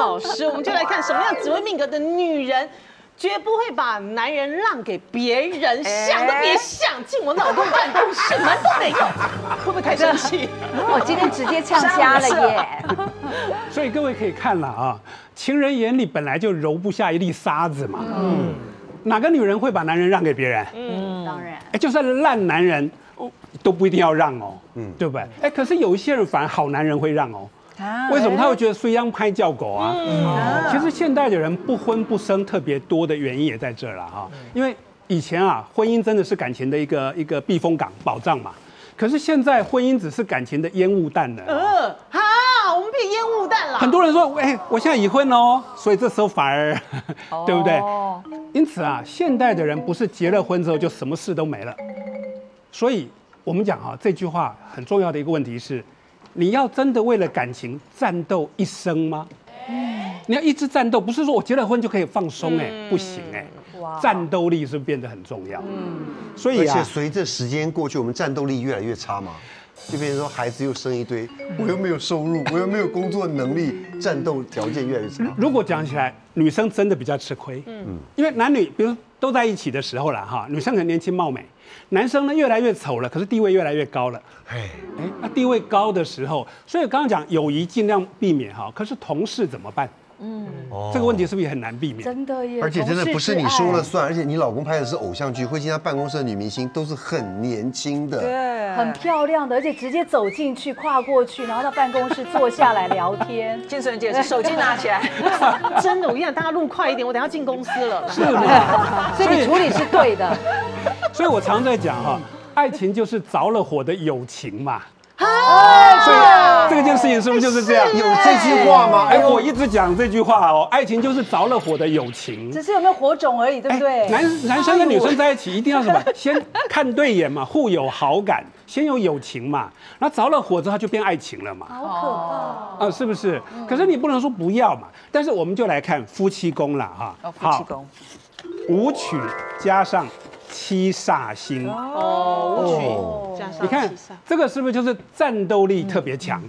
老师，我们就来看什么样紫微命格的女人，绝不会把男人让给别人，想都别想，进我老公办公室门都没有，会不会太生气？我今天直接呛瞎了耶！所以各位可以看了啊，情人眼里本来就揉不下一粒沙子嘛。嗯，哪个女人会把男人让给别人？嗯，当然。哎，就算烂男人都不一定要让哦，嗯，对不对？哎，可是有一些人反而好男人会让哦。 为什么他会觉得虽然拍叫狗啊？其实现代的人不婚不生特别多的原因也在这儿了哈。因为以前啊，婚姻真的是感情的一个避风港、保障嘛。可是现在婚姻只是感情的烟雾弹了。好，我们变烟雾弹了。很多人说，哎，我现在已婚哦，所以这时候反而，对不对？因此啊，现代的人不是结了婚之后就什么事都没了。所以我们讲啊，这句话很重要的一个问题是。 你要真的为了感情战斗一生吗？你要一直战斗，不是说我结了婚就可以放松哎，不行哎，战斗力是变得很重要。所以啊，而且随着时间过去，我们战斗力越来越差嘛，就变成说孩子又生一堆，我又没有收入，我又没有工作能力，战斗条件越来越差。如果讲起来，女生真的比较吃亏，因为男女比如都在一起的时候啦哈，女生很年轻貌美。 男生呢越来越丑了，可是地位越来越高了。那地位高的时候，所以刚刚讲友谊尽量避免哈，可是同事怎么办？这个问题是不是也很难避免？真的耶，而且真的不是你说了算，而且你老公拍的是偶像剧，会进他办公室的女明星都是很年轻的，对，很漂亮的，而且直接走进去、跨过去，然后到办公室坐下来聊天。建顺姐，手机拿起来，真的，我跟你讲，大家录快一点，我等下进公司了。是的，所以你处理是对的。 所以我常在讲哈，爱情就是着了火的友情嘛。所以这件事情是不是就是这样？有这句话吗？哎，我一直讲这句话哦，爱情就是着了火的友情。只是有没有火种而已，对不对？男生跟女生在一起一定要什么？先看对眼嘛，互有好感，先有友情嘛。那着了火之后就变爱情了嘛。好可怕啊！是不是？可是你不能说不要嘛。但是我们就来看夫妻宫了哈。哦，夫妻宫，武曲加上。 七煞星哦，你看这个是不是就是战斗力特别强？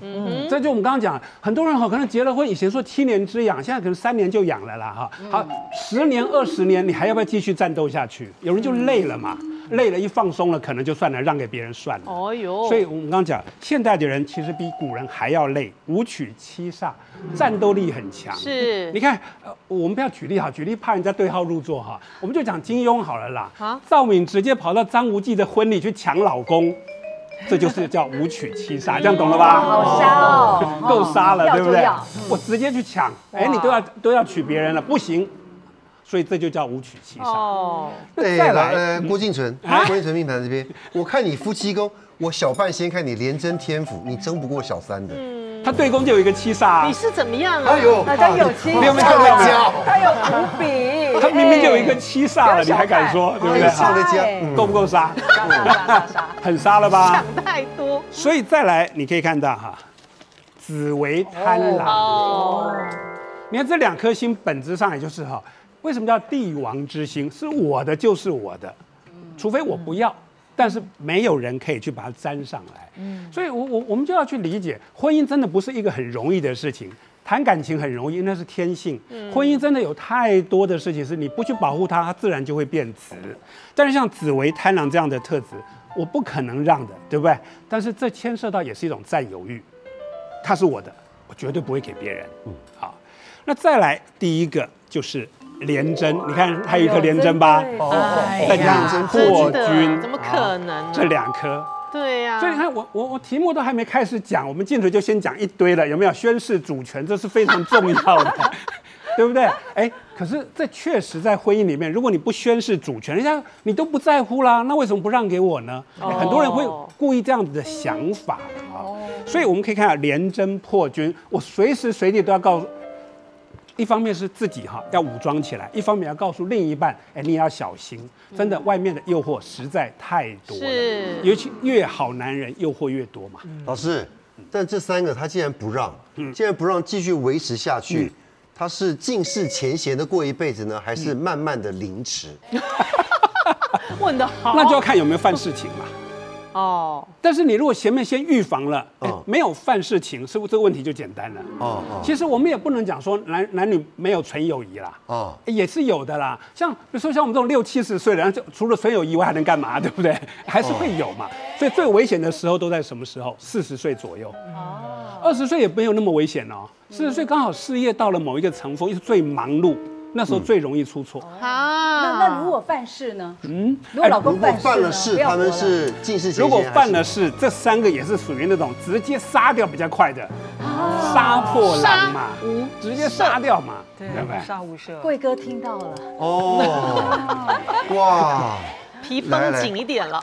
这就我们刚刚讲，很多人哈可能结了婚，以前说7年之痒，现在可能3年就痒了啦哈。好，10年、20年，你还要不要继续战斗下去？有人就累了嘛，累了，一放松了，可能就算了，让给别人算了。哦哟，所以我们刚刚讲，现代的人其实比古人还要累，武曲七煞，战斗力很强。是，你看，我们不要举例哈，举例怕人家对号入座哈，我们就讲金庸好了啦。 赵敏直接跑到张无忌的婚礼去抢老公，这就是叫武曲七杀，这样懂了吧？好杀哦，够杀了，对不对？我直接去抢，哎，你都要娶别人了，不行，所以这就叫武曲七杀。哦，再来，郭敬淳命盘这边，我看你夫妻宫，我小半仙看你连贞天府，你争不过小三的。 他对宫就有一个七煞，你是怎么样啊？哎呦，他有七，你有没有看到吗？他有伏笔，他明明就有一个七煞了，你还敢说，对不对？上得家，够不够杀？很杀了吧？想太多。所以再来，你可以看到哈，紫微贪狼。哦，你看这2颗星本质上也就是哈，为什么叫帝王之星？是我的就是我的，除非我不要。 但是没有人可以去把它粘上来，所以我们就要去理解，婚姻真的不是一个很容易的事情。谈感情很容易，那是天性。婚姻真的有太多的事情是你不去保护它，它自然就会变质。但是像紫微贪狼这样的特质，我不可能让的，对不对？但是这牵涉到也是一种占有欲，它是我的，我绝对不会给别人。好，那再来第一个就是。 廉贞，你看还有一颗廉贞吧，再加上破军，怎么可能？这2颗，对呀。所以你看，我题目都还没开始讲，我们进去就先讲一堆了，有没有？宣示主权，这是非常重要的，对不对？哎，可是这确实在婚姻里面，如果你不宣示主权，人家你都不在乎啦，那为什么不让给我呢？很多人会故意这样子的想法啊。所以我们可以看到廉贞破军，我随时随地都要告诉。 一方面是自己哈要武装起来，一方面要告诉另一半，哎，你也要小心，真的外面的诱惑实在太多了，尤其越好男人诱惑越多嘛。老师，但这3个他竟然不让，继续维持下去，他是尽释前嫌的过一辈子呢，还是慢慢的凌迟？问得好，那就要看有没有犯事情嘛。哦，但是你如果前面先预防了，没有犯事情，是不是这个问题就简单了？哦哦，其实我们也不能讲说男女没有纯友谊啦，哦，也是有的啦。像比如说像我们这种60、70岁的，然后就除了纯友谊外还能干嘛？对不对？还是会有嘛。所以最危险的时候都在什么时候？40岁左右。哦，20岁也没有那么危险哦。40岁刚好事业到了某一个层峰，又是最忙碌。 那时候最容易出错。好，那如果犯事呢？嗯，如果老公犯了事，他们是既是如果犯了事，这3个也是属于那种直接杀掉比较快的，杀破狼嘛，直接杀掉嘛，对不对？杀无赦。贵哥听到了。哦，哇，皮绷紧一点了。